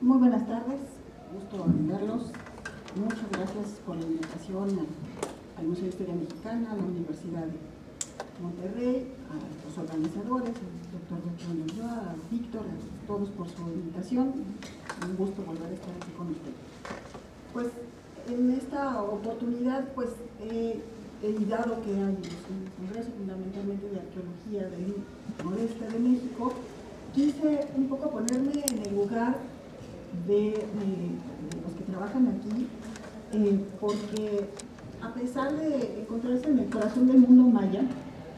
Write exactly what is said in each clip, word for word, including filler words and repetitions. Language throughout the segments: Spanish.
Muy buenas tardes, gusto en verlos. Muchas gracias por la invitación al, al Museo de Historia Mexicana, a la Universidad de Monterrey, a los organizadores, al doctor Gutiérrez de Lloa, a Víctor, a todos por su invitación. Un gusto volver a estar aquí con ustedes. Pues en esta oportunidad, pues, eh, y dado que hay un congreso fundamentalmente de arqueología del noreste de México, quise un poco ponerme en el lugar de, de, de los que trabajan aquí, eh, porque a pesar de encontrarse en el corazón del mundo maya,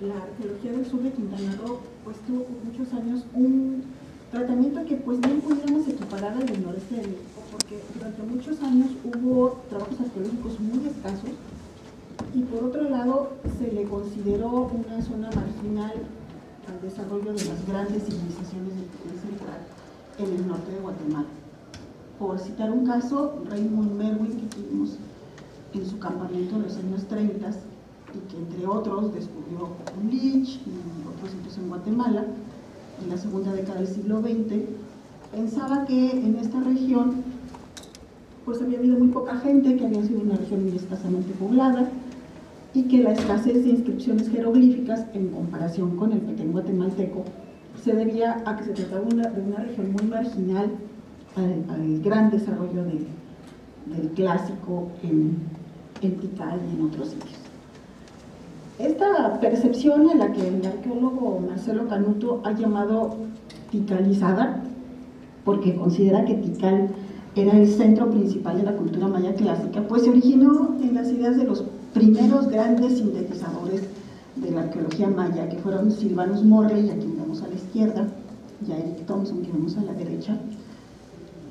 la arqueología del sur de Quintana Roo pues tuvo por muchos años un tratamiento que pues bien pudiéramos equiparar al del noreste de México, porque durante muchos años hubo trabajos arqueológicos muy escasos y por otro lado se le consideró una zona marginal al desarrollo de las grandes civilizaciones del Perú central en el norte de Guatemala. Por citar un caso, Raymond Merwin, que tuvimos en su campamento en los años treinta y que entre otros descubrió un Lich y otros sitios en Guatemala en la segunda década del siglo veinte, pensaba que en esta región pues había habido muy poca gente, que había sido una región muy escasamente poblada y que la escasez de inscripciones jeroglíficas en comparación con el Petén guatemalteco se debía a que se trataba una, de una región muy marginal al, al gran desarrollo de, del clásico en, en Tikal y en otros sitios. Esta percepción a la que el arqueólogo Marcelo Canuto ha llamado ticalizada, porque considera que Tikal era el centro principal de la cultura maya clásica, pues se originó en las ideas de los primeros grandes sintetizadores de la arqueología maya, que fueron Silvanus Morley, a quien vemos a la izquierda, y a Eric Thompson, que vemos a la derecha,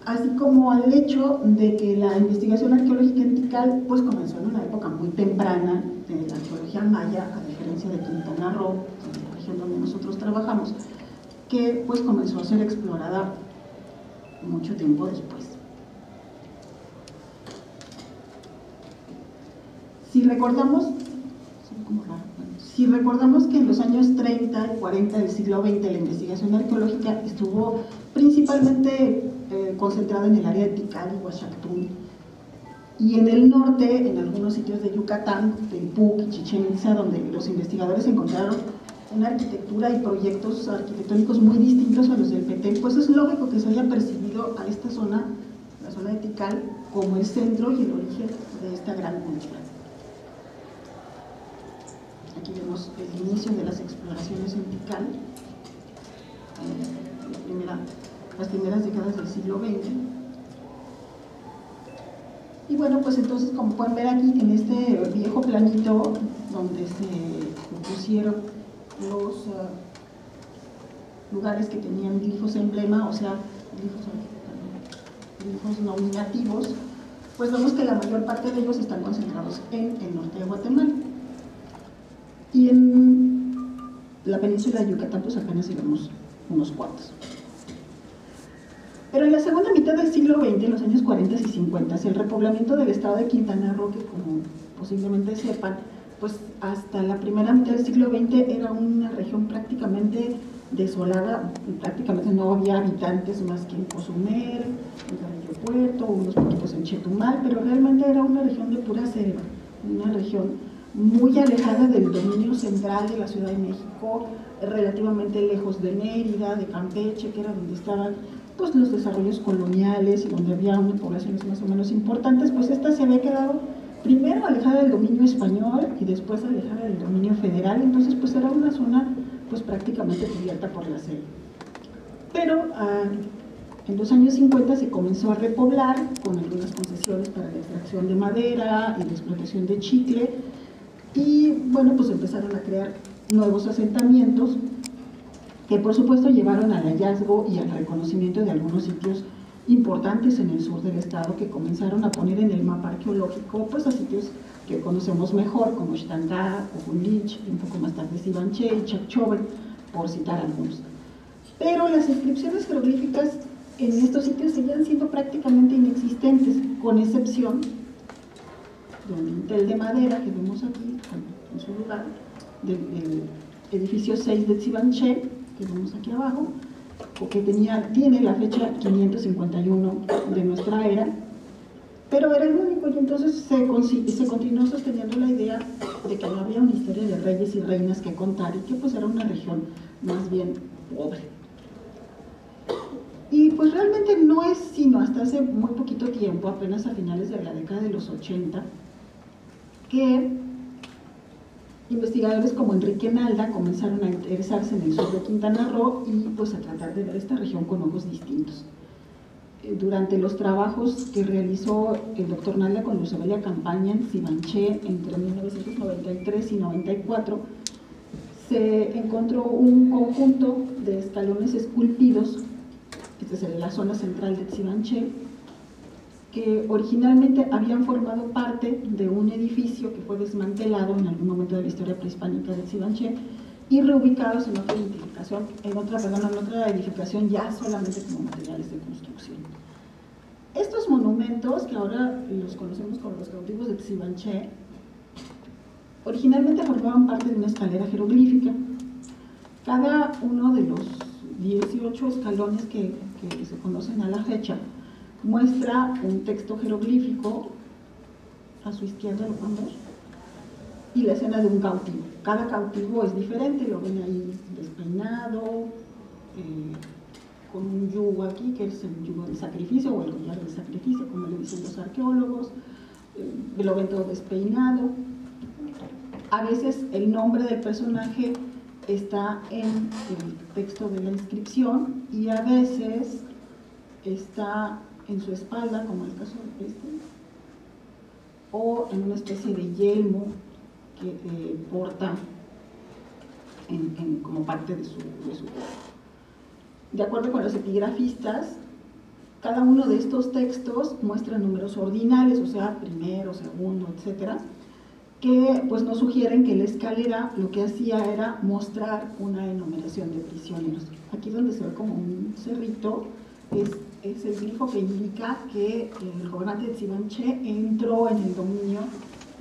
así como al hecho de que la investigación arqueológica en Tikal pues comenzó en una época muy temprana de la arqueología maya, a diferencia de Quintana Roo, la región donde nosotros trabajamos, que pues comenzó a ser explorada mucho tiempo después. Si recordamos, si recordamos que en los años treinta y cuarenta del siglo veinte la investigación arqueológica estuvo principalmente eh, concentrada en el área de Tikal y Huaxhaktú, y en el norte, en algunos sitios de Yucatán, del Puuc y Chichen Itza, donde los investigadores encontraron una arquitectura y proyectos arquitectónicos muy distintos a los del Petén, pues es lógico que se haya percibido a esta zona, la zona de Tikal, como el centro y el origen de esta gran cultura. Aquí vemos el inicio de las exploraciones en Tikal, eh, la primera, las primeras décadas del siglo veinte. Y bueno, pues entonces, como pueden ver aquí, en este viejo planito donde se pusieron los uh, lugares que tenían glifos emblema, o sea, glifos, glifos nominativos, pues vemos que la mayor parte de ellos están concentrados en el norte de Guatemala. Y en la península de Yucatán pues apenas llegamos unos cuantos. Pero en la segunda mitad del siglo veinte, en los años cuarenta y cincuenta, el repoblamiento del estado de Quintana Roo, que como posiblemente sepan, pues hasta la primera mitad del siglo veinte era una región prácticamente desolada, prácticamente no había habitantes más que en Cozumel, en el aeropuerto, unos poquitos en Chetumal, pero realmente era una región de pura selva, una región muy alejada del dominio central de la Ciudad de México, relativamente lejos de Mérida, de Campeche, que era donde estaban pues, los desarrollos coloniales y donde había unas poblaciones más o menos importantes, pues esta se había quedado primero alejada del dominio español y después alejada del dominio federal, entonces pues era una zona pues prácticamente cubierta por la selva. Pero ah, en los años cincuenta se comenzó a repoblar con algunas concesiones para la extracción de madera y la explotación de chicle, y bueno, pues empezaron a crear nuevos asentamientos que por supuesto llevaron al hallazgo y al reconocimiento de algunos sitios importantes en el sur del estado, que comenzaron a poner en el mapa arqueológico pues a sitios que conocemos mejor como Xtangá, Kohunlich, un poco más tarde Dzibanché y Chacchoben, por citar algunos. Pero las inscripciones jeroglíficas en estos sitios seguían siendo prácticamente inexistentes, con excepción de un dintel de madera que vemos aquí en su lugar, del, del edificio seis de Dzibanché, que vemos aquí abajo, que tenía, tiene la fecha quinientos cincuenta y uno de nuestra era, pero era el único, y entonces se, se continuó sosteniendo la idea de que no había una historia de reyes y reinas que contar y que pues era una región más bien pobre. Y pues realmente no es sino hasta hace muy poquito tiempo, apenas a finales de la década de los ochenta, que investigadores como Enrique Nalda comenzaron a interesarse en el sur de Quintana Roo y pues a tratar de ver esta región con ojos distintos. Durante los trabajos que realizó el doctor Nalda con Lucebelia Campaña en Dzibanché entre mil novecientos noventa y tres y noventa y cuatro, se encontró un conjunto de escalones esculpidos, esta es en la zona central de Dzibanché, que originalmente habían formado parte de un edificio que fue desmantelado en algún momento de la historia prehispánica de Dzibanché y reubicados en otra edificación, en otra, perdón, en otra edificación ya solamente como materiales de construcción. Estos monumentos, que ahora los conocemos como los cautivos de Dzibanché, originalmente formaban parte de una escalera jeroglífica. Cada uno de los dieciocho escalones que, que se conocen a la fecha muestra un texto jeroglífico, a su izquierda lo pueden ver, y la escena de un cautivo. Cada cautivo es diferente, lo ven ahí despeinado, eh, con un yugo aquí, que es el yugo del sacrificio o el collar del sacrificio, como le dicen los arqueólogos, eh, lo ven todo despeinado. A veces el nombre del personaje está en el texto de la inscripción y a veces está en su espalda, como el caso de este, o en una especie de yelmo que eh, porta en, en, como parte de su cuerpo. De acuerdo con los epigrafistas, cada uno de estos textos muestra números ordinales, o sea, primero, segundo, etcétera, que pues nos sugieren que la escalera lo que hacía era mostrar una enumeración de prisioneros. Aquí donde se ve como un cerrito es, es el grifo que indica que el gobernante de Dzibanché entró en el dominio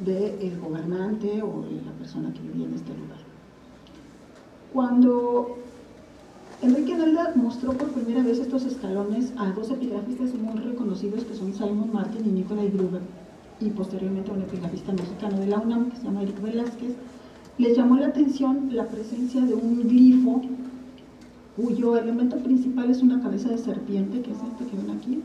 del gobernante o de la persona que vivía en este lugar. Cuando Enrique Nalda mostró por primera vez estos escalones a dos epigrafistas muy reconocidos que son Simon Martin y Nikolai Grube, y posteriormente a un epigrafista mexicano de la UNAM que se llama Eric Velázquez, les llamó la atención la presencia de un glifo cuyo elemento principal es una cabeza de serpiente, que es este que ven aquí,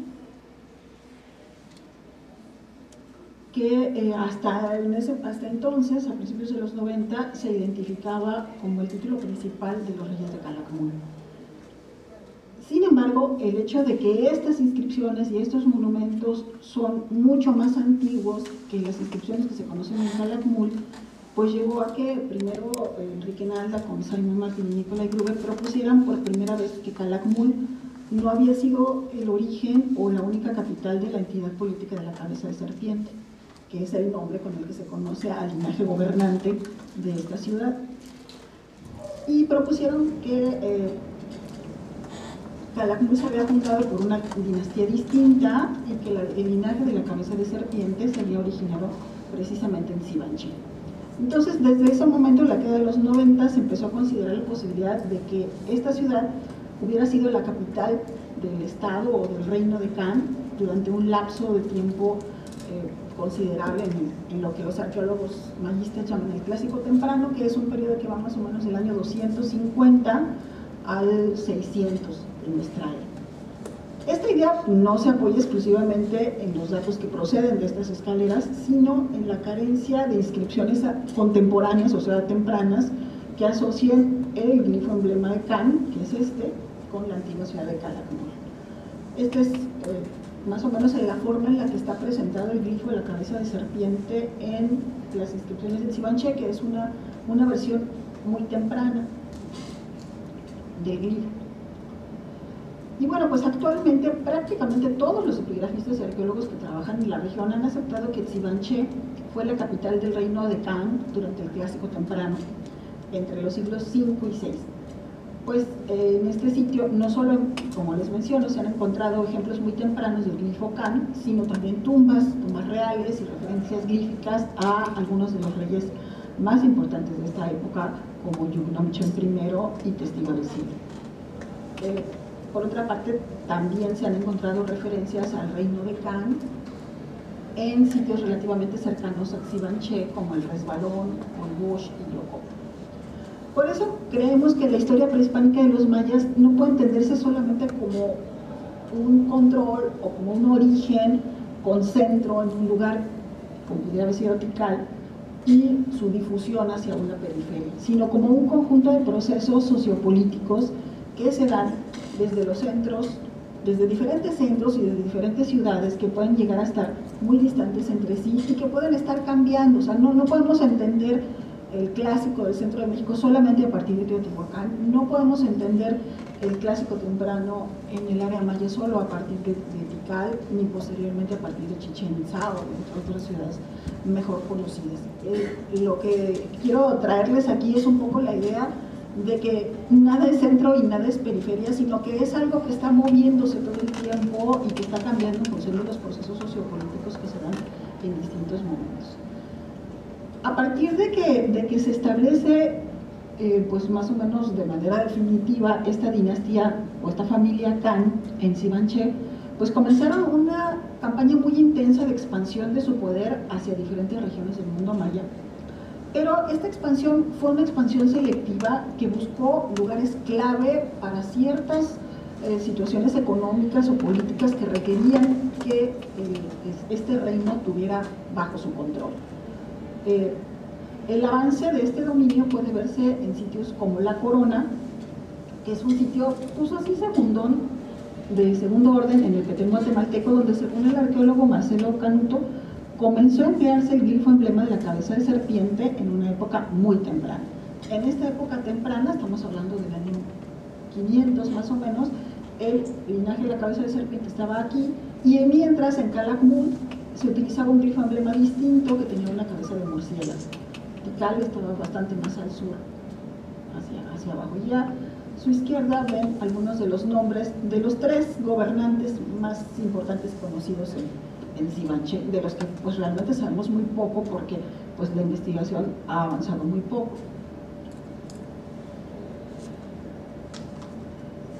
que eh, hasta, en ese, hasta entonces, a principios de los noventa, se identificaba como el título principal de los reyes de Calakmul. Sin embargo, el hecho de que estas inscripciones y estos monumentos son mucho más antiguos que las inscripciones que se conocen en Calakmul, pues llevó a que primero Enrique Nalda con Simon Martin y Nikolai Grube propusieran por primera vez que Calakmul no había sido el origen o la única capital de la entidad política de la cabeza de serpiente, que es el nombre con el que se conoce al linaje gobernante de esta ciudad. Y propusieron que eh, Calakmul se había fundado por una dinastía distinta y que la, el linaje de la cabeza de serpiente se había originado precisamente en Dzibanché. Entonces, desde ese momento, en la década de los noventa, se empezó a considerar la posibilidad de que esta ciudad hubiera sido la capital del estado o del reino de Kan durante un lapso de tiempo eh, considerable en, en lo que los arqueólogos mayistas llaman el clásico temprano, que es un periodo que va más o menos del año doscientos cincuenta al seiscientos en nuestra era. Esta idea no se apoya exclusivamente en los datos que proceden de estas escaleras, sino en la carencia de inscripciones contemporáneas, o sea, tempranas, que asocien el glifo emblema de Kan, que es este, con la antigua ciudad de Calakmul. Esta es eh, más o menos la forma en la que está presentado el glifo de la cabeza de serpiente en las inscripciones de Dzibanché, que es una, una versión muy temprana del glifo. Y bueno, pues actualmente prácticamente todos los epigrafistas y arqueólogos que trabajan en la región han aceptado que Dzibanché fue la capital del reino de Kan durante el clásico temprano, entre los siglos cinco y seis. Pues eh, en este sitio no solo, como les menciono, se han encontrado ejemplos muy tempranos del glifo Kan, sino también tumbas, tumbas reales y referencias glíficas a algunos de los reyes más importantes de esta época, como Yuknoom Ch'een primero y testigo de Siria. Eh, Por otra parte, también se han encontrado referencias al reino de Kan en sitios relativamente cercanos a Dzibanché, como el Resbalón, Holmul y Yocopo. Por eso creemos que la historia prehispánica de los mayas no puede entenderse solamente como un control o como un origen con centro en un lugar, como pudiera haber sido Tikal, y su difusión hacia una periferia, sino como un conjunto de procesos sociopolíticos que se dan desde los centros, desde diferentes centros y desde diferentes ciudades que pueden llegar a estar muy distantes entre sí y que pueden estar cambiando. O sea, no, no podemos entender el clásico del centro de México solamente a partir de Teotihuacán, no podemos entender el clásico temprano en el área maya solo a partir de, de Tikal, ni posteriormente a partir de Chichen Itza o de otras ciudades mejor conocidas. Eh, lo que quiero traerles aquí es un poco la idea de que nada es centro y nada es periferia, sino que es algo que está moviéndose todo el tiempo y que está cambiando en función de los procesos sociopolíticos que se dan en distintos momentos. A partir de que, de que se establece eh, pues más o menos de manera definitiva esta dinastía o esta familia Kan en Dzibanché, pues comenzaron una campaña muy intensa de expansión de su poder hacia diferentes regiones del mundo maya. Pero esta expansión fue una expansión selectiva que buscó lugares clave para ciertas eh, situaciones económicas o políticas que requerían que eh, este reino tuviera bajo su control. Eh, el avance de este dominio puede verse en sitios como La Corona, que es un sitio, pues así secundón, de segundo orden en el Petén guatemalteco, donde según el arqueólogo Marcelo Canuto, comenzó a emplearse el glifo emblema de la cabeza de serpiente en una época muy temprana. En esta época temprana, estamos hablando del año quinientos más o menos, el linaje de la cabeza de serpiente estaba aquí, y mientras en Calakmul se utilizaba un glifo emblema distinto que tenía una cabeza de murciélago. Tikal estaba bastante más al sur, hacia, hacia abajo. Y a su izquierda ven algunos de los nombres de los tres gobernantes más importantes conocidos en en Dzibanché, de los que pues realmente sabemos muy poco porque pues la investigación ha avanzado muy poco.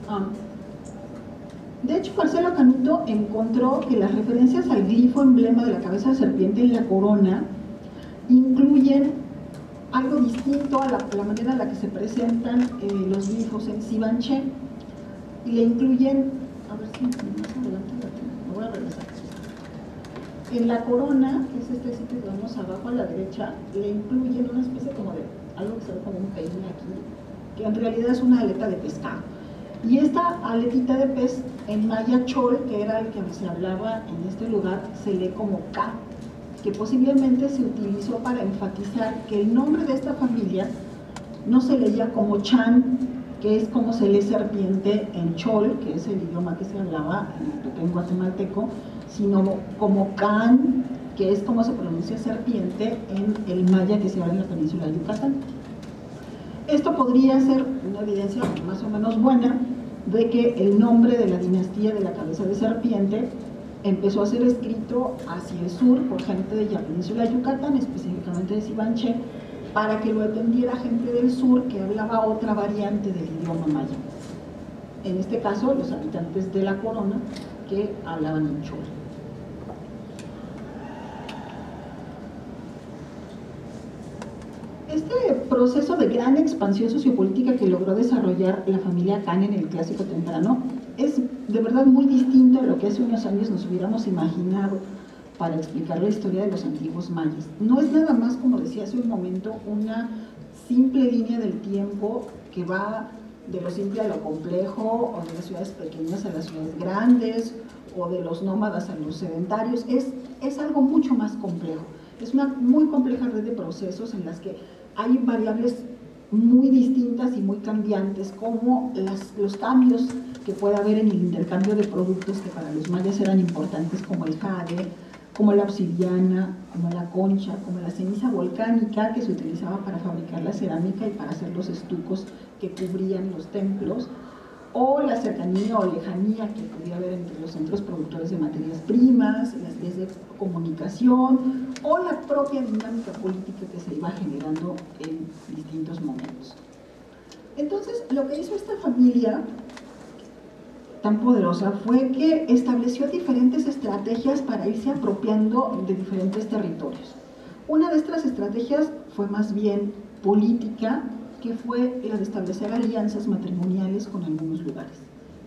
Ah. De hecho, Marcelo Canuto encontró que las referencias al glifo emblema de la cabeza de serpiente en La Corona incluyen algo distinto a la, la manera en la que se presentan eh, los glifos en Dzibanché. Le incluyen, a ver si más adelante la tengo, me voy a regresar. En La Corona, que es este sitio que vemos abajo a la derecha, le incluyen una especie como de algo que se ve como un peine aquí, que en realidad es una aleta de pescado. Y esta aletita de pez en maya chol, que era el que se hablaba en este lugar, se lee como Ka, que posiblemente se utilizó para enfatizar que el nombre de esta familia no se leía como Chan, que es como se lee serpiente en chol, que es el idioma que se hablaba en el Petén guatemalteco, sino como Kan, que es como se pronuncia serpiente en el maya que se habla en la península de Yucatán. Esto podría ser una evidencia más o menos buena de que el nombre de la dinastía de la cabeza de serpiente empezó a ser escrito hacia el sur por gente de la península de Yucatán, específicamente de Dzibanché, para que lo entendiera gente del sur que hablaba otra variante del idioma maya. En este caso, los habitantes de La Corona que hablaban en chol. Este proceso de gran expansión sociopolítica que logró desarrollar la familia Kan en el clásico temprano es de verdad muy distinto a lo que hace unos años nos hubiéramos imaginado para explicar la historia de los antiguos mayas. No es nada más, como decía hace un momento, una simple línea del tiempo que va de lo simple a lo complejo, o de las ciudades pequeñas a las ciudades grandes, o de los nómadas a los sedentarios. Es, es algo mucho más complejo. Es una muy compleja red de procesos en las que hay variables muy distintas y muy cambiantes, como las, los cambios que puede haber en el intercambio de productos que para los mayas eran importantes, como el jade, como la obsidiana, como la concha, como la ceniza volcánica que se utilizaba para fabricar la cerámica y para hacer los estucos que cubrían los templos, o la cercanía o lejanía que podía haber entre los centros productores de materias primas, las vías de comunicación, o la propia dinámica política que se iba generando en distintos momentos. Entonces, lo que hizo esta familia tan poderosa fue que estableció diferentes estrategias para irse apropiando de diferentes territorios. Una de estas estrategias fue más bien política, que fue la de establecer alianzas matrimoniales con algunos lugares.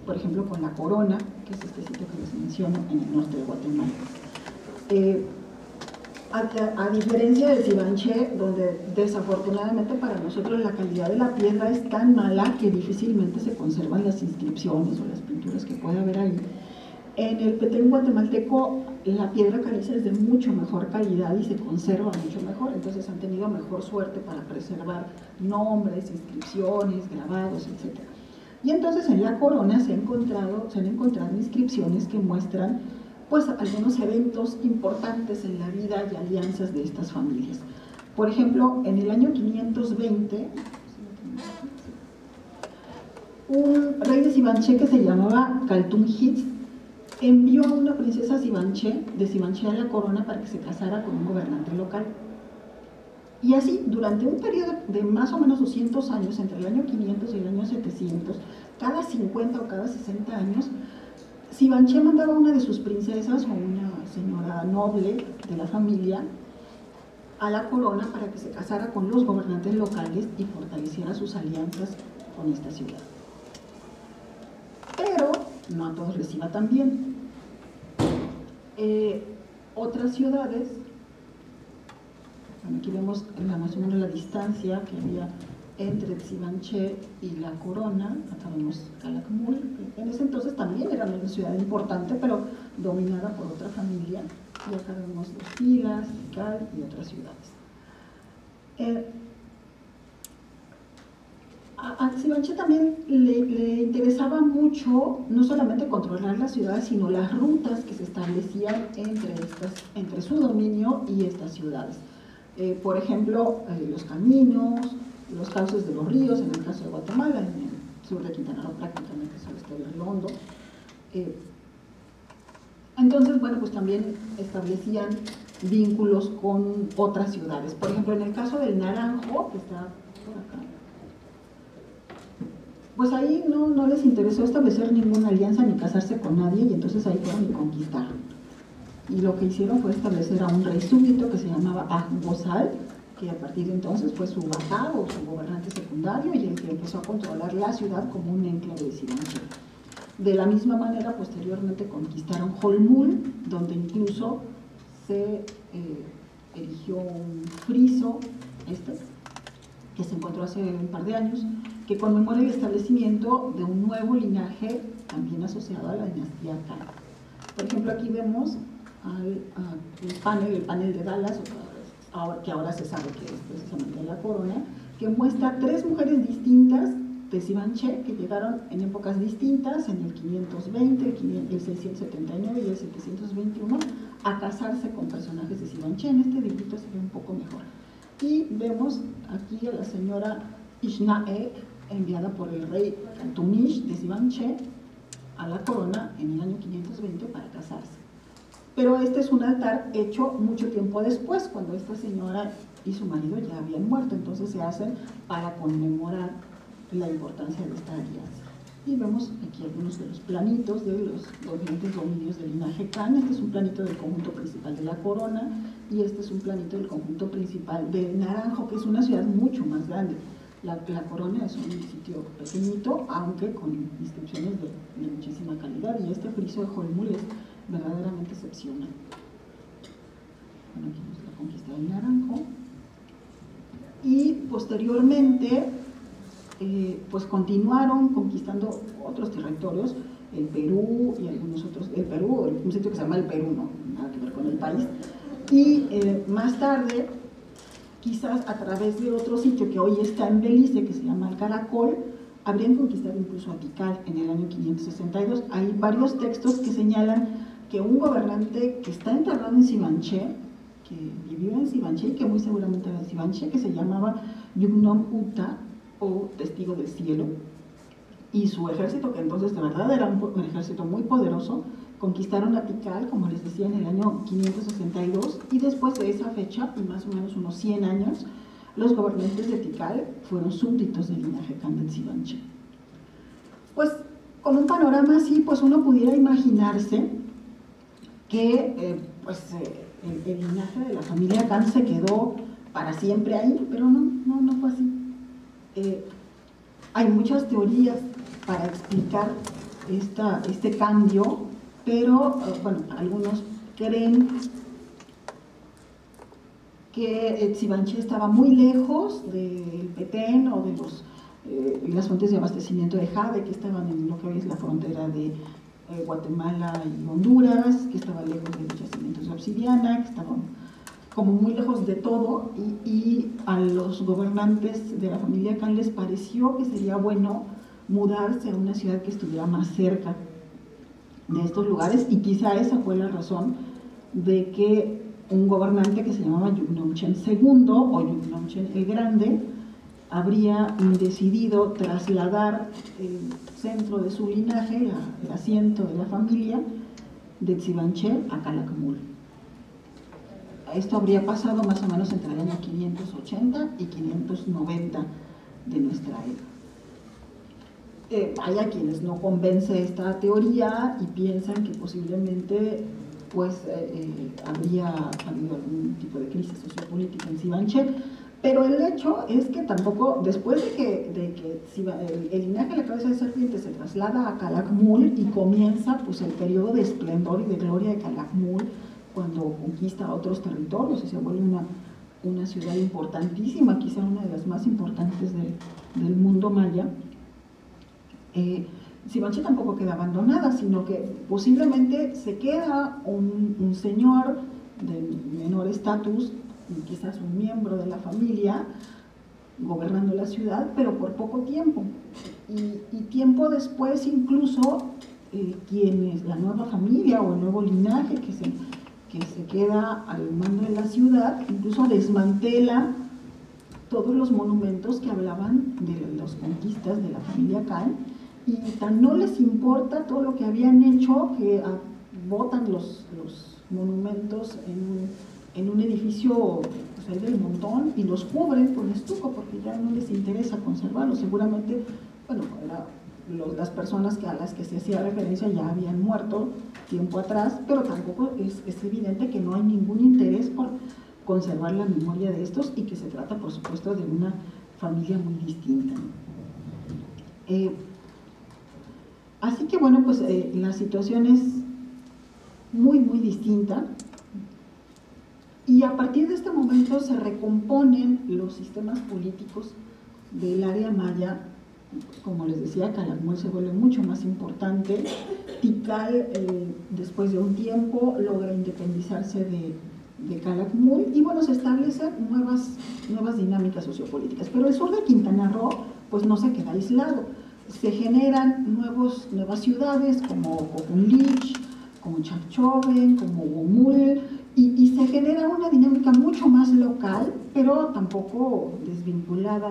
Por ejemplo, con La Corona, que es este sitio que les menciono en el norte de Guatemala. Eh, a, a diferencia del Dzibanché, donde desafortunadamente para nosotros la calidad de la piedra es tan mala que difícilmente se conservan las inscripciones o las pinturas que puede haber ahí, en el Petén guatemalteco la piedra caliza es de mucho mejor calidad y se conserva mucho mejor, entonces han tenido mejor suerte para preservar nombres, inscripciones, grabados, etcétera. Y entonces en La Corona se, ha encontrado, se han encontrado inscripciones que muestran pues algunos eventos importantes en la vida y alianzas de estas familias. Por ejemplo, en el año quinientos veinte, un rey de Dzibanché que se llamaba Kaltum Hitz envió a una princesa Dzibanché, de Dzibanché a La Corona, para que se casara con un gobernante local. Y así, durante un periodo de más o menos doscientos años, entre el año quinientos y el año setecientos, cada cincuenta o cada sesenta años, Dzibanché mandaba a una de sus princesas o una señora noble de la familia a La Corona para que se casara con los gobernantes locales y fortaleciera sus alianzas con esta ciudad. Pero no a todos les iba tan bien. Eh, otras ciudades, bueno, aquí vemos la, más o menos la distancia que había entre Dzibanché y La Corona. Acá vemos Calakmul, en ese entonces también era una ciudad importante, pero dominada por otra familia. Y acá vemos los Tigas, Tikal y otras ciudades. Eh, a Dzibanché también le, le interesaba mucho no solamente controlar las ciudades, sino las rutas que se establecían entre, estas, entre su dominio y estas ciudades. Eh, por ejemplo, eh, los caminos, los cauces de los ríos, en el caso de Guatemala, en el sur de Quintana Roo prácticamente solo está el río Hondo. Eh, entonces, bueno, pues también establecían vínculos con otras ciudades. Por ejemplo, en el caso del Naranjo, que está por acá, pues ahí no, no les interesó establecer ninguna alianza ni casarse con nadie, y entonces ahí fueron y conquistaron. Y lo que hicieron fue establecer a un rey súbdito que se llamaba Agbosal, que a partir de entonces fue su bajado, su gobernante secundario, y el que empezó a controlar la ciudad como un enclave de Dzibanché. De la misma manera, posteriormente conquistaron Holmul, donde incluso se eh, erigió un friso, este, que se encontró hace un par de años, que conmemora el establecimiento de un nuevo linaje también asociado a la dinastía Kan. Por ejemplo, aquí vemos al, al panel, el panel de Dallas, que ahora se sabe que es precisamente La Corona, que muestra tres mujeres distintas de Dzibanché que llegaron en épocas distintas, en el quinientos veinte, el seiscientos setenta y nueve y el setecientos veintiuno, a casarse con personajes de Dzibanché. En este dibujito se ve un poco mejor. Y vemos aquí a la señora Ishnae, enviada por el rey Kaltumish de Dzibanché a La Corona en el año quinientos veinte para casarse. Pero este es un altar hecho mucho tiempo después, cuando esta señora y su marido ya habían muerto, entonces se hacen para conmemorar la importancia de esta alianza. Y vemos aquí algunos de los planitos de los diferentes dominios del linaje Kan. Este es un planito del conjunto principal de La Corona, y este es un planito del conjunto principal de Naranjo, que es una ciudad mucho más grande. La, la Corona es un sitio pequeñito, aunque con inscripciones de, de muchísima calidad, y este friso de Holmul es verdaderamente excepcional. Bueno, aquí nos la conquista del Naranjo. Y posteriormente, eh, pues continuaron conquistando otros territorios, el Perú y algunos otros, el Perú, un sitio que se llama El Perú, no, nada que ver con el país. Y eh, más tarde, quizás a través de otro sitio que hoy está en Belice, que se llama El Caracol, habrían conquistado incluso a Tikal en el año quinientos sesenta y dos. Hay varios textos que señalan que un gobernante que está enterrado en Dzibanché, que vivió en Dzibanché y que muy seguramente era Dzibanché, que se llamaba Yuknoom Ch'een o Testigo del Cielo, y su ejército, que entonces de verdad era un ejército muy poderoso, conquistaron a Tikal, como les decía, en el año quinientos sesenta y dos, y después de esa fecha, y más o menos unos cien años, los gobernantes de Tikal fueron súbditos del linaje Kan de Dzibanché. Pues con un panorama así, pues uno pudiera imaginarse que eh, pues, eh, el, el linaje de la familia Kan se quedó para siempre ahí, pero no, no, no fue así. Eh, hay muchas teorías para explicar esta, este cambio, pero eh, bueno, algunos creen que Dzibanché estaba muy lejos del Petén o de los, eh, las fuentes de abastecimiento de jade que estaban en lo que hoy es la frontera de eh, Guatemala y Honduras, que estaba lejos de los yacimientos de obsidiana, que estaban como muy lejos de todo, y, y a los gobernantes de la familia Kan les pareció que sería bueno mudarse a una ciudad que estuviera más cerca de estos lugares, y quizá esa fue la razón de que un gobernante que se llamaba Yuknoom Ch'een segundo o Yuknoom Ch'een el Grande habría decidido trasladar el centro de su linaje, la, el asiento de la familia de Dzibanché, a Calakmul. Esto habría pasado más o menos entre el año quinientos ochenta y quinientos noventa de nuestra era. Eh, hay a quienes no convence esta teoría y piensan que posiblemente pues, eh, habría habido algún tipo de crisis sociopolítica en Dzibanché, pero el hecho es que tampoco, después de que, de que el, el linaje de la cabeza de serpiente se traslada a Calakmul y comienza pues, el periodo de esplendor y de gloria de Calakmul, cuando conquista otros territorios y se vuelve una, una ciudad importantísima, quizá una de las más importantes de, del mundo maya. Eh, Dzibanché tampoco queda abandonada, sino que posiblemente se queda un, un señor de menor estatus, quizás un miembro de la familia, gobernando la ciudad, pero por poco tiempo. Y, y tiempo después incluso, eh, quienes, la nueva familia o el nuevo linaje que se... que se queda al mando de la ciudad, incluso desmantela todos los monumentos que hablaban de las conquistas de la familia Kan, y tan no les importa todo lo que habían hecho que botan los, los monumentos en, en un edificio pues, ahí del montón, y los cubren con estuco porque ya no les interesa conservarlos. Seguramente, bueno, era... Los, las personas que, a las que se hacía referencia ya habían muerto tiempo atrás, pero tampoco es, es evidente que no hay ningún interés por conservar la memoria de estos, y que se trata, por supuesto, de una familia muy distinta. Eh, así que, bueno, pues eh, la situación es muy, muy distinta, y a partir de este momento se recomponen los sistemas políticos del área maya. Como les decía, Calakmul se vuelve mucho más importante. Tikal, eh, después de un tiempo, logra independizarse de, de Calakmul, y bueno, se establecen nuevas, nuevas dinámicas sociopolíticas. Pero el sur de Quintana Roo pues no se queda aislado. Se generan nuevos, nuevas ciudades como Kohunlich, como Chacchoben, como Holmul, y, y se genera una dinámica mucho más local, pero tampoco desvinculada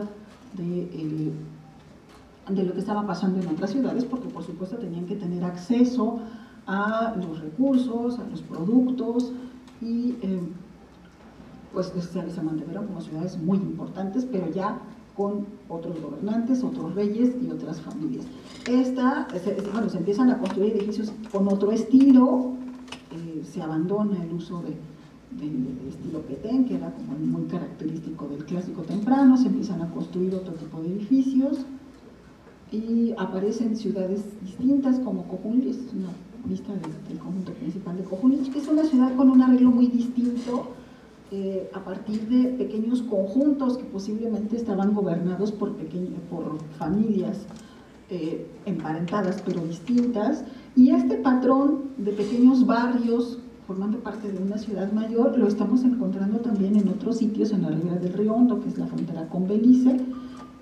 de... Eh, de lo que estaba pasando en otras ciudades, porque por supuesto tenían que tener acceso a los recursos, a los productos, y eh, pues se, se mantuvieron como ciudades muy importantes, pero ya con otros gobernantes, otros reyes y otras familias. Esta, se, bueno, se empiezan a construir edificios con otro estilo, eh, se abandona el uso de, del estilo Petén, que era como muy característico del clásico temprano, se empiezan a construir otro tipo de edificios, y aparecen ciudades distintas como Kohunlich, es una vista de, del conjunto principal de Kohunlich, que es una ciudad con un arreglo muy distinto, eh, a partir de pequeños conjuntos que posiblemente estaban gobernados por, pequeño, por familias eh, emparentadas pero distintas, y este patrón de pequeños barrios formando parte de una ciudad mayor lo estamos encontrando también en otros sitios en la ribera del río Hondo, que es la frontera con Belice,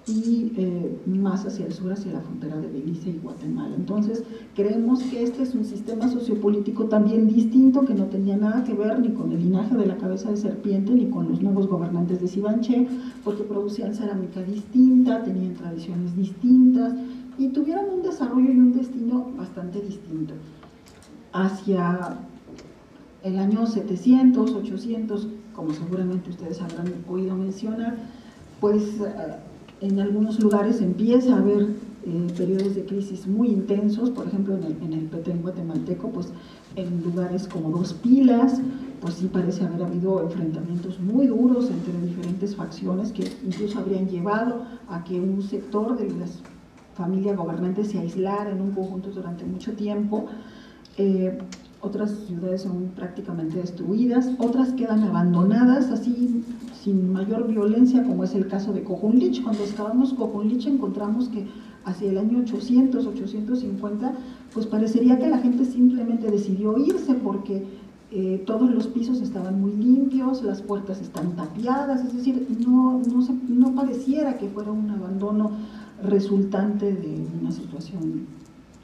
y eh, más hacia el sur, hacia la frontera de Belice y Guatemala. Entonces, creemos que este es un sistema sociopolítico también distinto, que no tenía nada que ver ni con el linaje de la cabeza de serpiente, ni con los nuevos gobernantes de Dzibanché, porque producían cerámica distinta, tenían tradiciones distintas, y tuvieron un desarrollo y un destino bastante distinto. Hacia el año setecientos, ochocientos, como seguramente ustedes habrán oído mencionar, pues... Eh, en algunos lugares empieza a haber eh, periodos de crisis muy intensos, por ejemplo en el, en el Petén guatemalteco, pues en lugares como Dos Pilas, pues sí parece haber habido enfrentamientos muy duros entre diferentes facciones que incluso habrían llevado a que un sector de las familias gobernantes se aislara en un conjunto durante mucho tiempo. Eh, otras ciudades son prácticamente destruidas, otras quedan abandonadas así sin mayor violencia, como es el caso de Kohunlich. Cuando excavamos Kohunlich encontramos que hacia el año ochocientos, ochocientos cincuenta, pues parecería que la gente simplemente decidió irse porque eh, todos los pisos estaban muy limpios, las puertas están tapiadas, es decir, no, no, se, no pareciera que fuera un abandono resultante de una situación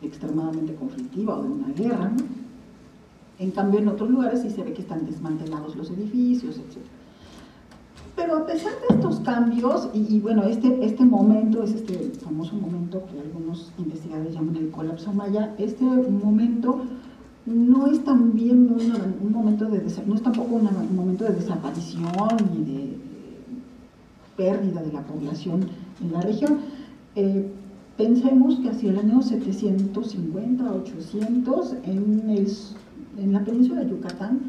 extremadamente conflictiva o de una guerra, ¿no? En cambio, en otros lugares sí se ve que están desmantelados los edificios, etcétera. Pero a pesar de estos cambios, y, y bueno, este, este momento, es este famoso momento que algunos investigadores llaman el colapso maya, este momento no es también una, un momento de, no es tampoco una, un momento de desaparición ni de, de pérdida de la población en la región. Eh, pensemos que hacia el año setecientos cincuenta, ochocientos, en el... en la península de Yucatán,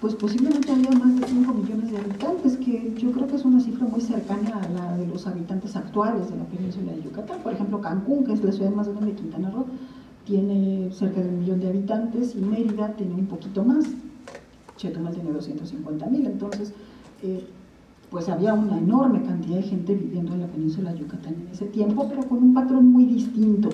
pues posiblemente había más de cinco millones de habitantes, que yo creo que es una cifra muy cercana a la de los habitantes actuales de la península de Yucatán. Por ejemplo, Cancún, que es la ciudad más grande de Quintana Roo, tiene cerca de un millón de habitantes, y Mérida tiene un poquito más, Chetumal tiene doscientos cincuenta mil, entonces eh, pues había una enorme cantidad de gente viviendo en la península de Yucatán en ese tiempo, pero con un patrón muy distinto.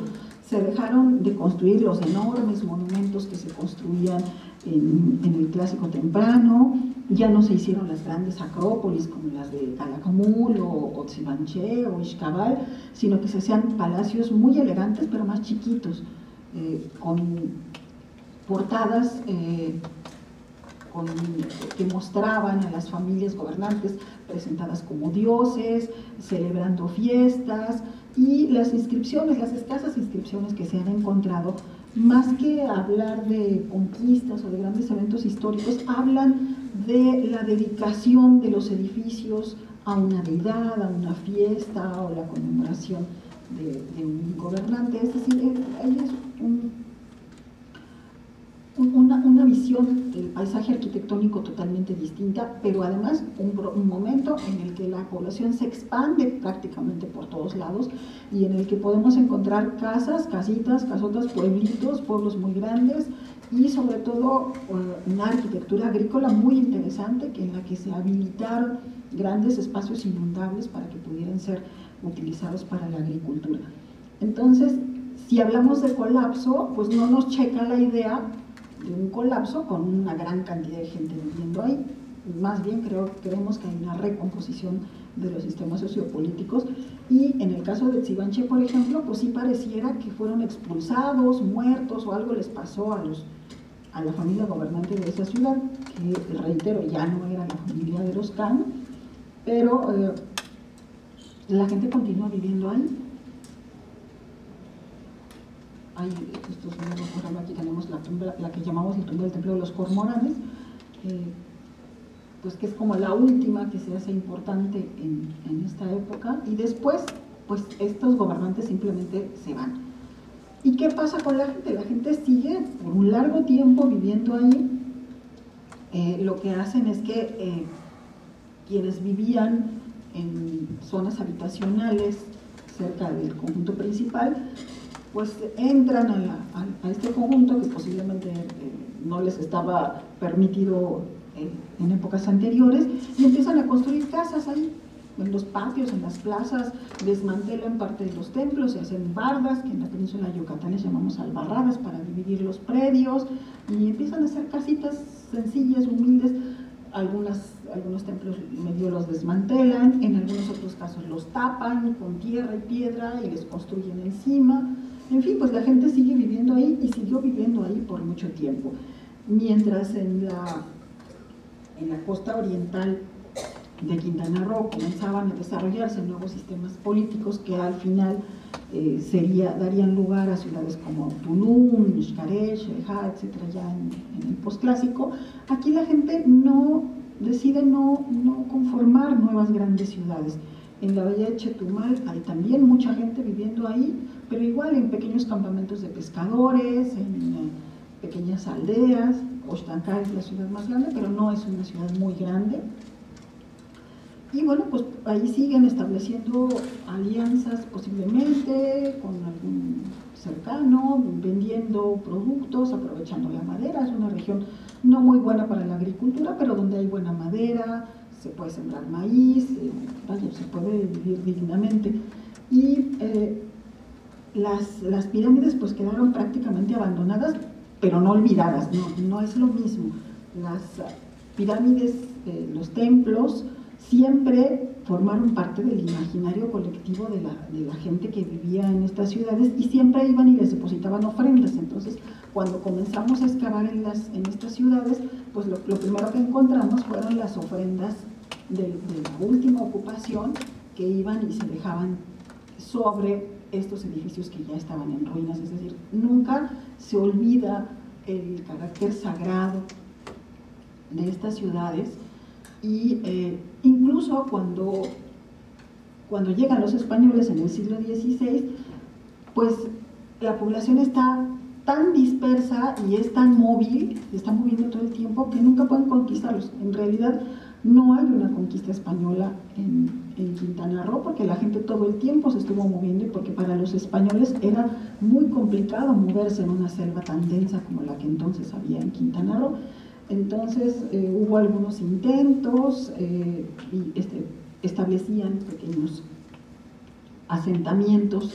Se dejaron de construir los enormes monumentos que se construían en, en el Clásico temprano, ya no se hicieron las grandes acrópolis como las de Calakmul o Dzibanché o Ixcabal, sino que se hacían palacios muy elegantes pero más chiquitos, eh, con portadas eh, con, que mostraban a las familias gobernantes presentadas como dioses, celebrando fiestas. Y las inscripciones, las escasas inscripciones que se han encontrado, más que hablar de conquistas o de grandes eventos históricos, hablan de la dedicación de los edificios a una deidad, a una fiesta o la conmemoración de, de un gobernante. Es decir, ahí es un, una, una visión del paisaje arquitectónico totalmente distinta, pero además un, un momento en el que la población se expande prácticamente por todos lados y en el que podemos encontrar casas, casitas, casotas, pueblitos, pueblos muy grandes y sobre todo una arquitectura agrícola muy interesante, que en la que se habilitaron grandes espacios inundables para que pudieran ser utilizados para la agricultura. Entonces, si hablamos de colapso, pues no nos checa la idea de un colapso con una gran cantidad de gente viviendo ahí. Más bien creo, creemos que hay una recomposición de los sistemas sociopolíticos, y en el caso de Dzibanché, por ejemplo, pues sí pareciera que fueron expulsados, muertos o algo les pasó a, los, a la familia gobernante de esa ciudad, que reitero, ya no era la familia de los Kan, pero eh, la gente continúa viviendo ahí. Hay estos mismos, por ejemplo, aquí tenemos la tumba, la que llamamos la tumba del Templo de los Cormoranes, eh, pues que es como la última que se hace importante en, en esta época, y después, pues estos gobernantes simplemente se van. ¿Y qué pasa con la gente? La gente sigue por un largo tiempo viviendo ahí. Eh, lo que hacen es que eh, quienes vivían en zonas habitacionales cerca del conjunto principal, pues entran a, la, a, a este conjunto que posiblemente eh, no les estaba permitido eh, en épocas anteriores, y empiezan a construir casas ahí, en los patios, en las plazas, desmantelan parte de los templos, se hacen bardas, que en la península de Yucatán les llamamos albarradas, para dividir los predios, y empiezan a hacer casitas sencillas, humildes. Algunas, algunos templos medio los desmantelan, en algunos otros casos los tapan con tierra y piedra y les construyen encima. En fin, pues la gente sigue viviendo ahí y siguió viviendo ahí por mucho tiempo. Mientras en la, en la costa oriental de Quintana Roo comenzaban a desarrollarse nuevos sistemas políticos que al final eh, sería, darían lugar a ciudades como Tulum, Xcaret, Xerejá, etcétera, ya en, en el posclásico, aquí la gente no decide no, no conformar nuevas grandes ciudades. En la bahía de Chetumal hay también mucha gente viviendo ahí, pero igual en pequeños campamentos de pescadores, en eh, pequeñas aldeas. Oxtancá es la ciudad más grande, pero no es una ciudad muy grande. Y bueno, pues ahí siguen estableciendo alianzas posiblemente con algún cercano, vendiendo productos, aprovechando la madera. Es una región no muy buena para la agricultura, pero donde hay buena madera, se puede sembrar maíz, eh, vaya, se puede vivir dignamente. Y eh, las, las pirámides pues quedaron prácticamente abandonadas, pero no olvidadas, no, no es lo mismo. Las pirámides, eh, los templos, siempre formaron parte del imaginario colectivo de la, de la gente que vivía en estas ciudades y siempre iban y les depositaban ofrendas. Entonces, cuando comenzamos a excavar en, las, en estas ciudades, pues lo, lo primero que encontramos fueron las ofrendas de, de la última ocupación que iban y se dejaban sobre estos edificios que ya estaban en ruinas. Es decir, nunca se olvida el carácter sagrado de estas ciudades. Y eh, incluso cuando, cuando llegan los españoles en el siglo dieciséis, pues la población está tan dispersa y es tan móvil, se está moviendo todo el tiempo, que nunca pueden conquistarlos. En realidad no hay una conquista española en, en Quintana Roo, porque la gente todo el tiempo se estuvo moviendo y porque para los españoles era muy complicado moverse en una selva tan densa como la que entonces había en Quintana Roo. Entonces eh, hubo algunos intentos eh, y este, establecían pequeños asentamientos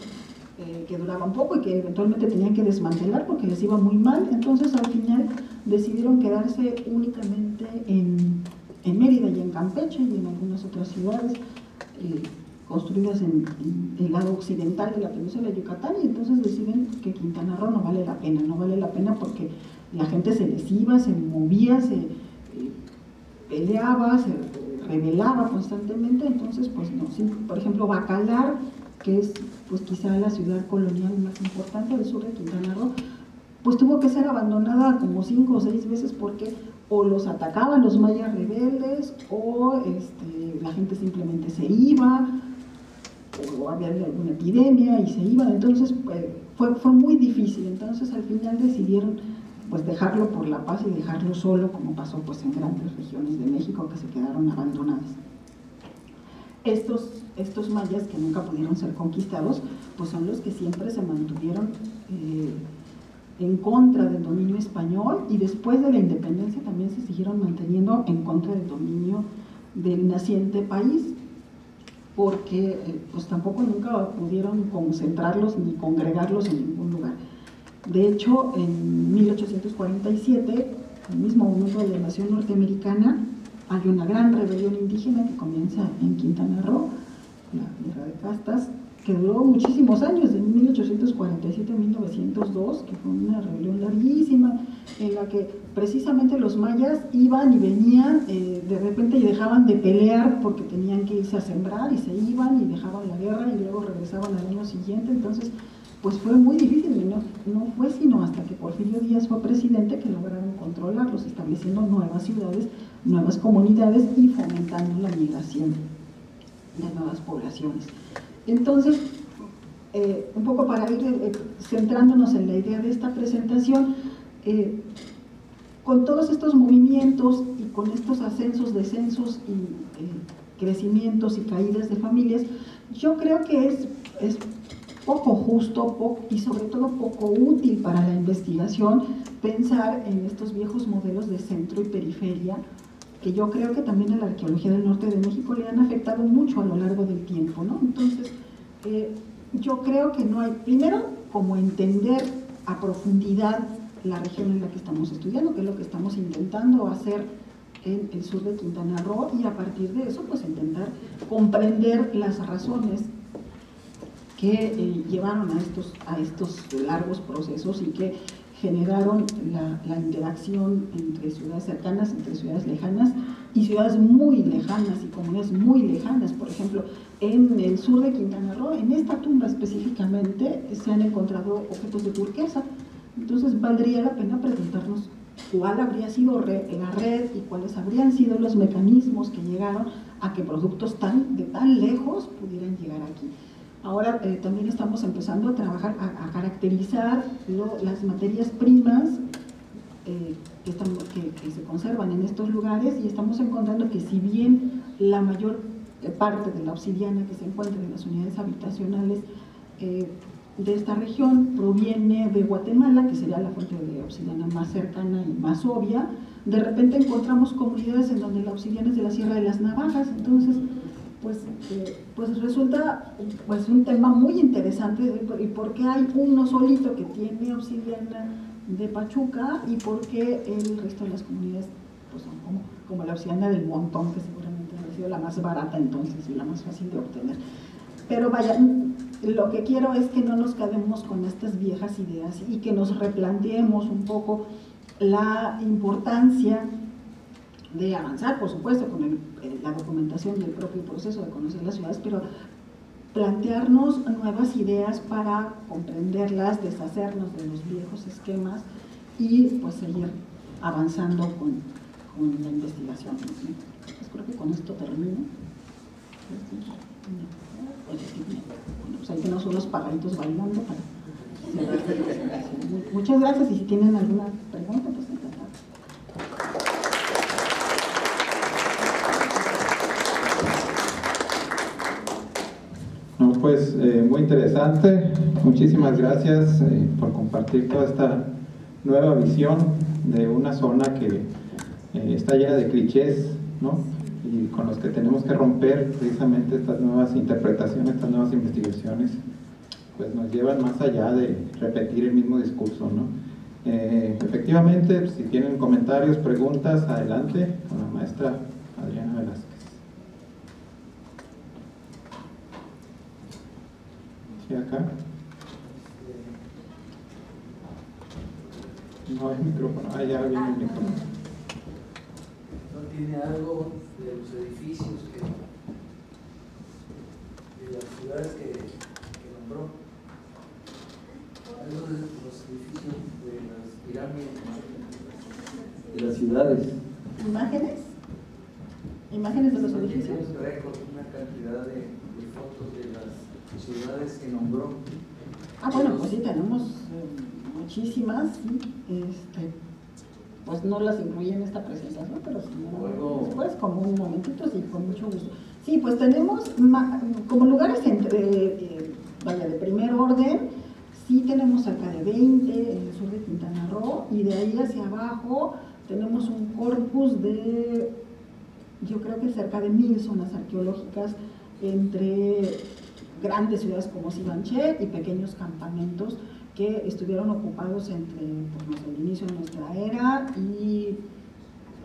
eh, que duraban poco y que eventualmente tenían que desmantelar porque les iba muy mal. Entonces al final decidieron quedarse únicamente en, en Mérida y en Campeche y en algunas otras ciudades eh, construidas en, en el lado occidental de la península de Yucatán, y entonces deciden que Quintana Roo no vale la pena, no vale la pena porque la gente se les iba, se movía, se eh, peleaba, se rebelaba constantemente. Entonces, pues no, sí, por ejemplo, Bacalar, que es pues quizá la ciudad colonial más importante del sur de Quintana Roo, pues tuvo que ser abandonada como cinco o seis veces porque o los atacaban los mayas rebeldes o este, la gente simplemente se iba, o había alguna epidemia y se iban. Entonces pues, fue, fue muy difícil. Entonces al final decidieron pues dejarlo por la paz y dejarlo solo, como pasó pues en grandes regiones de México que se quedaron abandonadas. Estos, estos mayas que nunca pudieron ser conquistados, pues son los que siempre se mantuvieron eh, en contra del dominio español, y después de la independencia también se siguieron manteniendo en contra del dominio del naciente país, porque eh, pues tampoco nunca pudieron concentrarlos ni congregarlos en ningún lugar. De hecho, en mil ochocientos cuarenta y siete, al mismo momento de la invasión norteamericana, hay una gran rebelión indígena que comienza en Quintana Roo, la guerra de castas, que duró muchísimos años, de mil ochocientos cuarenta y siete a mil novecientos dos, que fue una rebelión larguísima, en la que precisamente los mayas iban y venían eh, de repente y dejaban de pelear porque tenían que irse a sembrar, y se iban y dejaban la guerra y luego regresaban al año siguiente. Entonces, pues fue muy difícil, y no, no fue sino hasta que Porfirio Díaz fue presidente que lograron controlarlos, estableciendo nuevas ciudades, nuevas comunidades y fomentando la migración de nuevas poblaciones. Entonces, eh, un poco para ir eh, centrándonos en la idea de esta presentación, eh, con todos estos movimientos y con estos ascensos, descensos y eh, crecimientos y caídas de familias, yo creo que es... es poco justo poco, y sobre todo poco útil para la investigación pensar en estos viejos modelos de centro y periferia, que yo creo que también a la arqueología del norte de México le han afectado mucho a lo largo del tiempo, ¿no? Entonces, eh, yo creo que no hay, primero, como entender a profundidad la región en la que estamos estudiando, que es lo que estamos intentando hacer en el sur de Quintana Roo, y a partir de eso, pues intentar comprender las razones que eh, llevaron a estos, a estos largos procesos y que generaron la, la interacción entre ciudades cercanas, entre ciudades lejanas y ciudades muy lejanas y comunidades muy lejanas. Por ejemplo, en el sur de Quintana Roo, en esta tumba específicamente, se han encontrado objetos de turquesa. Entonces, valdría la pena preguntarnos cuál habría sido re, la red y cuáles habrían sido los mecanismos que llegaron a que productos tan, de tan lejos pudieran llegar aquí. Ahora eh, también estamos empezando a trabajar, a, a caracterizar lo, las materias primas eh, que, estamos, que, que se conservan en estos lugares, y estamos encontrando que si bien la mayor parte de la obsidiana que se encuentra en las unidades habitacionales eh, de esta región proviene de Guatemala, que sería la fuente de obsidiana más cercana y más obvia, de repente encontramos comunidades en donde la obsidiana es de la Sierra de las Navajas. Entonces, Pues, eh, pues resulta pues un tema muy interesante, y por qué hay uno solito que tiene obsidiana de Pachuca y por qué el resto de las comunidades pues, son como, como la obsidiana del montón, que seguramente ha sido la más barata entonces y la más fácil de obtener. Pero vaya, lo que quiero es que no nos quedemos con estas viejas ideas y que nos replanteemos un poco la importancia de avanzar, por supuesto, con el, la documentación del propio proceso de conocer las ciudades, pero plantearnos nuevas ideas para comprenderlas, deshacernos de los viejos esquemas y pues seguir avanzando con, con la investigación. Pues creo que con esto termino. Bueno, pues ahí tenemos unos pajaritos bailando. Para... Muchas gracias, y si tienen alguna pregunta, pues encantada. Pues eh, muy interesante, muchísimas gracias eh, por compartir toda esta nueva visión de una zona que eh, está llena de clichés, ¿no? Y con los que tenemos que romper precisamente estas nuevas interpretaciones, estas nuevas investigaciones, pues nos llevan más allá de repetir el mismo discurso, ¿no? Eh, efectivamente, pues, si tienen comentarios, preguntas, adelante con la maestra Adriana Velázquez. Acá no hay micrófono, ah, ya viene el micrófono. No tiene algo de los edificios que, de las ciudades que, que nombró, algo de los edificios, de las pirámides, de las ciudades, imágenes, imágenes de los edificios, una cantidad de, de fotos de las ciudades que nombró. Ah, bueno, pues sí, tenemos eh, muchísimas, sí, este, pues no las incluí en esta presentación, pero sí, bueno, después, como un momentito, sí, con mucho gusto. Sí, pues tenemos como lugares entre, eh, vaya, de primer orden, sí tenemos acá de veinte, en el sur de Quintana Roo, y de ahí hacia abajo tenemos un corpus de, yo creo que cerca de mil zonas arqueológicas entre grandes ciudades como Dzibanché y pequeños campamentos que estuvieron ocupados entre pues, el inicio de nuestra era y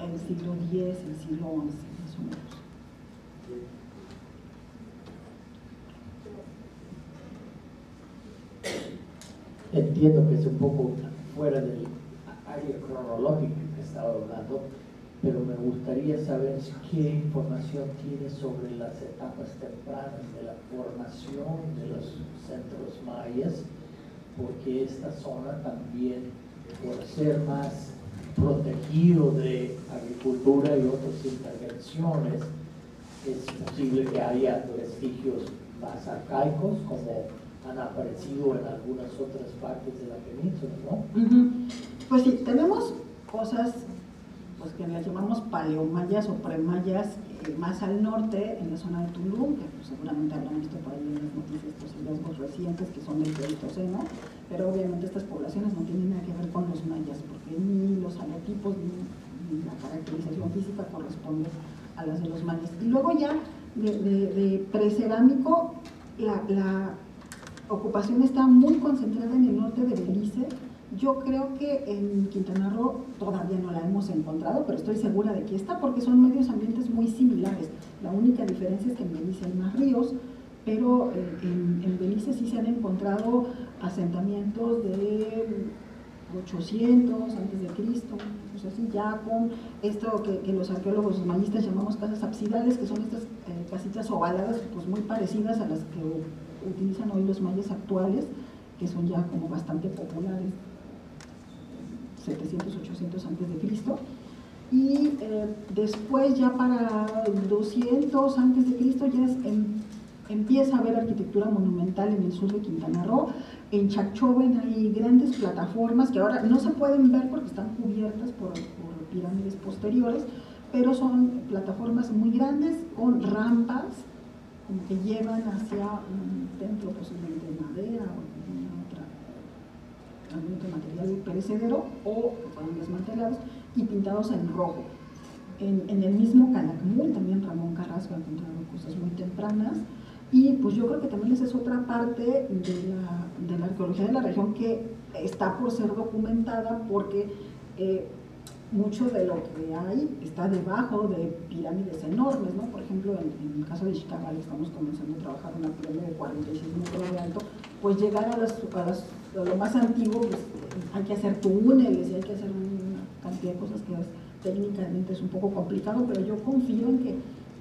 el siglo diez, el siglo once, más o menos. Entiendo que es un poco fuera del área cronológica que estaba hablando, pero me gustaría saber qué información tiene sobre las etapas tempranas de la formación de los centros mayas, porque esta zona también, por ser más protegido de agricultura y otras intervenciones, es posible que haya vestigios más arcaicos, como han aparecido en algunas otras partes de la península, ¿no? Uh-huh. Pues sí, tenemos cosas pues que las llamamos paleomayas o premayas, eh, más al norte, en la zona de Tulum, que pues, seguramente habrán visto por ahí en las noticias estos hallazgos recientes que son del Pleistoceno, pero obviamente estas poblaciones no tienen nada que ver con los mayas, porque ni los halotipos ni, ni la caracterización física corresponde a las de los mayas. Y luego ya de, de, de precerámico, la, la ocupación está muy concentrada en el norte de Belice. Yo creo que en Quintana Roo todavía no la hemos encontrado, pero estoy segura de que está, porque son medios ambientes muy similares. La única diferencia es que en Belice hay más ríos, pero en, en Belice sí se han encontrado asentamientos de ochocientos antes de Cristo, pues así ya con esto que, que los arqueólogos mayistas llamamos casas absidales, que son estas eh, casitas ovaladas, pues muy parecidas a las que utilizan hoy los mayas actuales, que son ya como bastante populares, setecientos, ochocientos antes de Cristo, y eh, después ya para doscientos antes de Cristo ya es en empieza a haber arquitectura monumental en el sur de Quintana Roo. En Chacchoben hay grandes plataformas que ahora no se pueden ver porque están cubiertas por, por pirámides posteriores, pero son plataformas muy grandes con rampas como que llevan hacia un templo posiblemente de madera o alguna otra, algún otro material perecedero o fueron desmantelados y pintados en rojo. En, en el mismo Calakmul también Ramón Carrasco ha encontrado cosas muy tempranas, y pues yo creo que también esa es otra parte de la, de la arqueología de la región que está por ser documentada, porque eh, mucho de lo que hay está debajo de pirámides enormes, ¿no? Por ejemplo, en, en el caso de Xcamal estamos comenzando a trabajar una pirámide de cuarenta y seis metros de alto, pues llegar a, las, a, las, a lo más antiguo, pues hay que hacer túneles y hay que hacer una cantidad de cosas que es, técnicamente es un poco complicado, pero yo confío en que,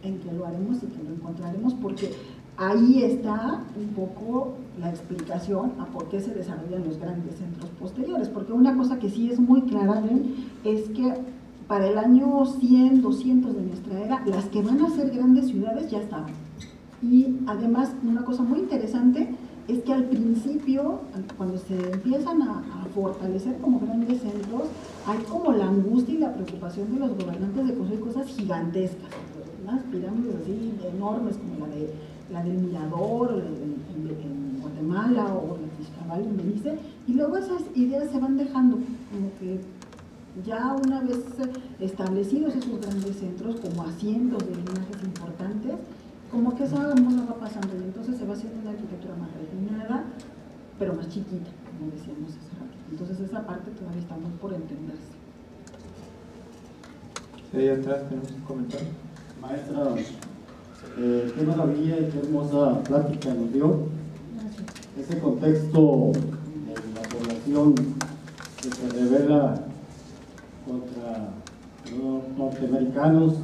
en que lo haremos y que lo encontraremos, porque ahí está un poco la explicación a por qué se desarrollan los grandes centros posteriores, porque una cosa que sí es muy clara, ¿ven?, es que para el año cien, doscientos de nuestra era, las que van a ser grandes ciudades ya estaban. Y además, una cosa muy interesante es que al principio, cuando se empiezan a, a fortalecer como grandes centros, hay como la angustia y la preocupación de los gobernantes de construir cosas gigantescas, unas pirámides así enormes como la de... la del Mirador en, en, en Guatemala o la de Xcamal en Belice, y luego esas ideas se van dejando, como que ya una vez establecidos esos grandes centros como asientos de linajes importantes, como que esa moda va pasando y entonces se va haciendo una arquitectura más refinada, pero más chiquita, como decíamos hace rato. Entonces esa parte todavía está muy por entenderse. Sí, ahí atrás tenemos un comentario. Maestra, Eh, qué maravilla y qué hermosa plática nos dio. Gracias. Ese contexto de la población que se revela contra los norteamericanos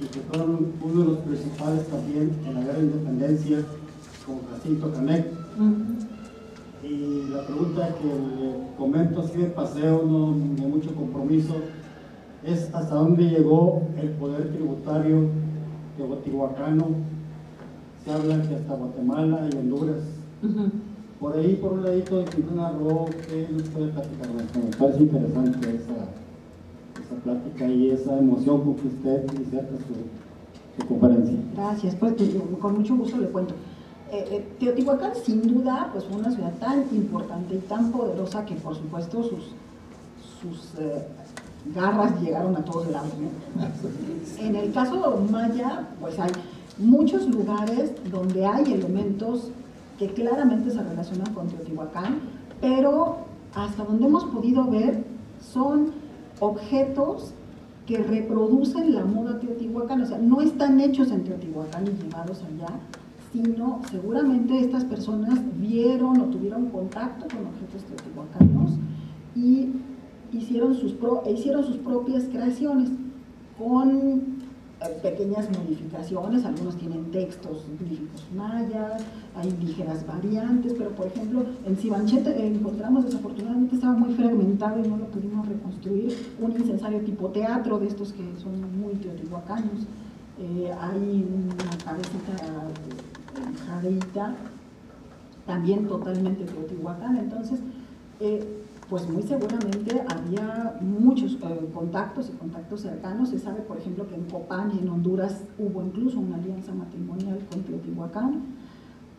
y que fueron uno de los principales también en la guerra de independencia con Jacinto Canek. Uh-huh. Y la pregunta que le comento así de paseo, no de mucho compromiso, es hasta dónde llegó el poder tributario teotihuacano, se habla que hasta Guatemala y Honduras. Uh-huh. Por ahí, por un ladito de Quintana Roo, ¿qué nos puede platicar? Me parece interesante esa, esa plática y esa emoción con que usted iniciaste su, su conferencia. Gracias, pues con mucho gusto le cuento. Eh, eh, Teotihuacán, sin duda, pues fue una ciudad tan importante y tan poderosa que, por supuesto, sus... sus eh, garras llegaron a todos lados, ¿no? En el caso maya, pues hay muchos lugares donde hay elementos que claramente se relacionan con Teotihuacán, pero hasta donde hemos podido ver son objetos que reproducen la moda teotihuacana, o sea, no están hechos en Teotihuacán y llevados allá, sino seguramente estas personas vieron o tuvieron contacto con objetos teotihuacanos y hicieron sus, pro, hicieron sus propias creaciones con eh, pequeñas modificaciones. Algunos tienen textos glíficos mayas, hay ligeras variantes, pero por ejemplo en Dzibanché encontramos, desafortunadamente estaba muy fragmentado y no lo pudimos reconstruir, un incensario tipo teatro de estos que son muy teotihuacanos. Eh, hay una cabecita jadeíta también totalmente teotihuacana. Entonces eh, pues muy seguramente había muchos eh, contactos y contactos cercanos. Se sabe, por ejemplo, que en Copán y en Honduras hubo incluso una alianza matrimonial con Teotihuacán,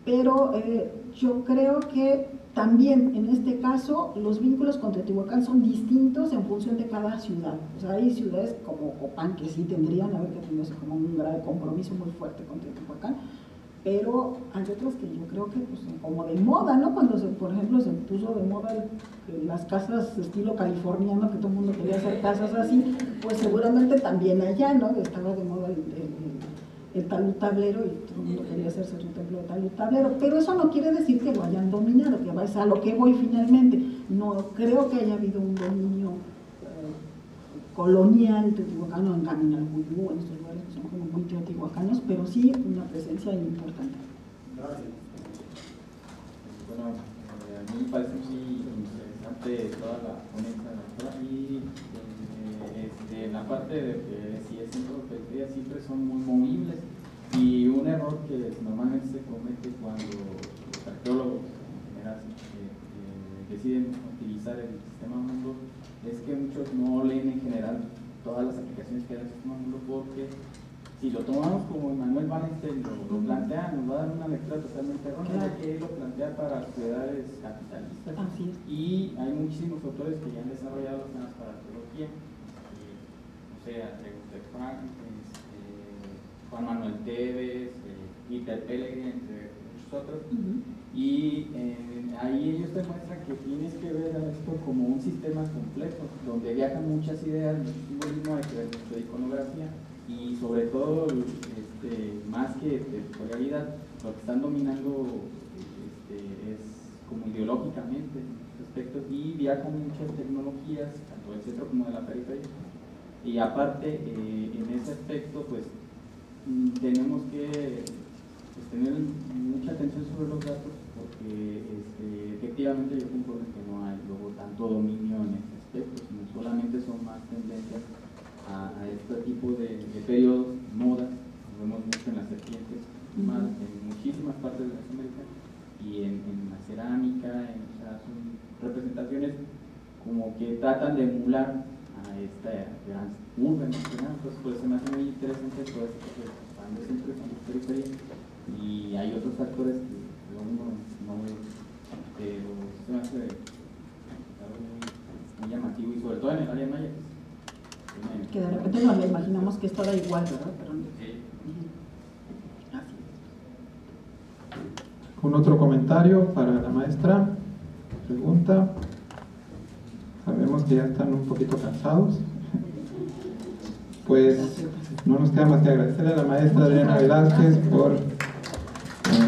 pero eh, yo creo que también en este caso los vínculos con Teotihuacán son distintos en función de cada ciudad. O sea, hay ciudades como Copán que sí tendrían, a ver, que tendrían como un grave compromiso muy fuerte con Teotihuacán, pero hay otras que yo creo que pues, como de moda, ¿no? Cuando se, por ejemplo, se puso de moda el, las casas estilo californiano, que todo el mundo quería hacer casas así, pues seguramente también allá, ¿no? Estaba de moda el, el, el talutablero y todo el mundo quería hacerse su templo de talutablero, pero eso no quiere decir que lo hayan dominado, que es a lo que voy finalmente. No creo que haya habido un dominio eh, colonial teotihuacano en Caminalcuyú, en estos lugares que son como muy teotihuacanos, pero sí una presencia importante. Gracias. Bueno, eh, a mí me parece muy interesante toda la ponencia y eh, este, la parte de que si es centro de siempre son muy movibles y Y un error que normalmente se comete cuando los arqueólogos en general eh, eh, deciden utilizar el sistema mundo es que muchos no leen en general todas las aplicaciones que da el sistema mundo, porque si lo tomamos como Manuel Bannister lo, lo plantea, nos va a dar una lectura totalmente errónea, que él lo plantea para sociedades capitalistas. Ah, sí. Y hay muchísimos autores que ya han desarrollado temas para arqueología, eh, o sea, Auguste Frank, Juan Manuel Tevez, Peter Pellegrin, entre muchos otros. Uh-huh. Y eh, ahí ellos te muestran que tienes que ver a esto como un sistema complejo, donde viajan muchas ideas, mucho simbolismo, hay que ver mucha iconografía, y sobre todo, este, más que realidad, lo que están dominando este, es como ideológicamente aspectos, y viajan muchas tecnologías, tanto del centro como de la periferia. Y aparte, eh, en ese aspecto, pues, tenemos que pues, tener mucha atención sobre los datos, porque este, efectivamente yo concuerdo que no hay luego tanto dominio en este aspecto, sino solamente son más tendencias a, a este tipo de, de periodos, modas, nos vemos mucho en las serpientes, uh-huh. más, en muchísimas partes de Latinoamérica, y en, en la cerámica, en, o sea, son representaciones como que tratan de emular a esta gran urbe nacional, pues, pues se me hace muy interesante todo esto que están de centro y periferia, y hay otros factores que luego no, no veo, pero se me hace muy, muy llamativo, y sobre todo en el área maya, pues, que de repente nos imaginamos que es todo igual, ¿verdad? Pero no. Sí. Así es. ¿Un otro comentario para la maestra? ¿Pregunta? Sabemos que ya están un poquito cansados, pues no nos queda más que agradecerle a la maestra Adriana Velázquez por eh,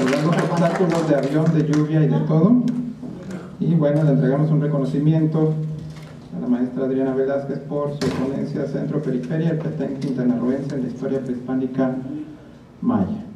algunos obstáculos de avión, de lluvia y de todo, y bueno, le entregamos un reconocimiento a la maestra Adriana Velázquez por su ponencia Centro Periferia, el Petén Quintanarroense en la historia prehispánica maya.